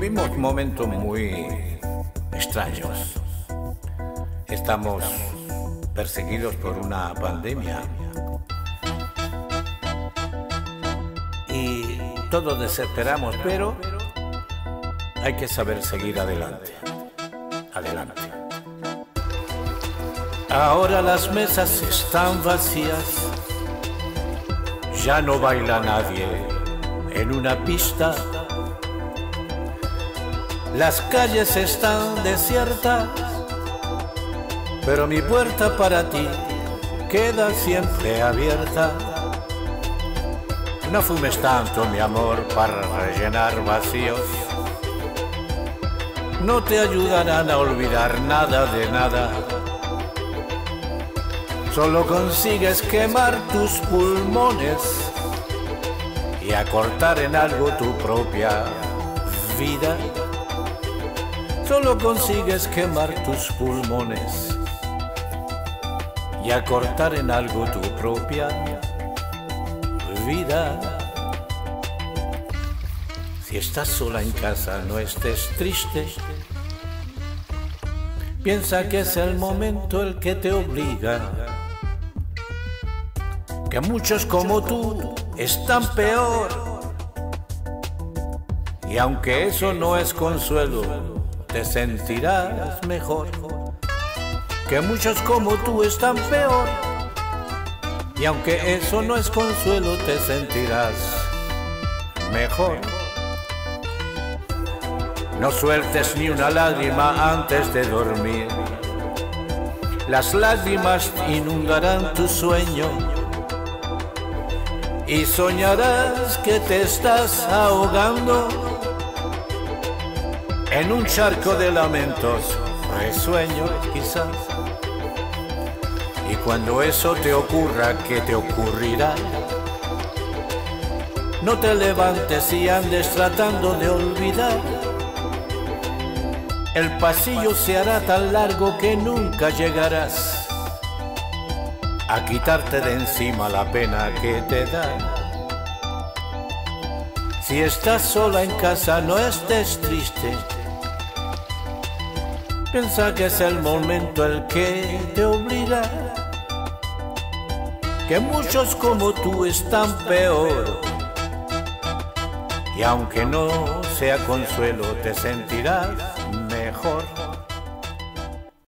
Vivimos momentos muy extraños. Estamos perseguidos por una pandemia y todos desesperamos, pero hay que saber seguir adelante, adelante. Ahora las mesas están vacías, ya no baila nadie en una pista. Las calles están desiertas, pero mi puerta para ti queda siempre abierta. No fumes tanto, mi amor, para rellenar vacíos. No te ayudarán a olvidar nada de nada. Solo consigues quemar tus pulmones y acortar en algo tu propia vida. Solo consigues quemar tus pulmones y acortar en algo tu propia vida. Si estás sola en casa, no estés triste. Piensa que es el momento el que te obliga, que muchos como tú están peor. Y aunque eso no es consuelo, te sentirás mejor, que muchos como tú están peor. Y aunque eso no es consuelo, te sentirás mejor. No sueltes ni una lágrima antes de dormir. Las lágrimas inundarán tu sueño y soñarás que te estás ahogando en un charco de lamentos, resueños quizás. Y cuando eso te ocurra, ¿qué te ocurrirá? No te levantes y andes tratando de olvidar. El pasillo se hará tan largo que nunca llegarás a quitarte de encima la pena que te da. Si estás sola en casa, no estés triste. Piensa que es el momento el que te obliga, que muchos como tú están peor. Y aunque no sea consuelo, te sentirás mejor.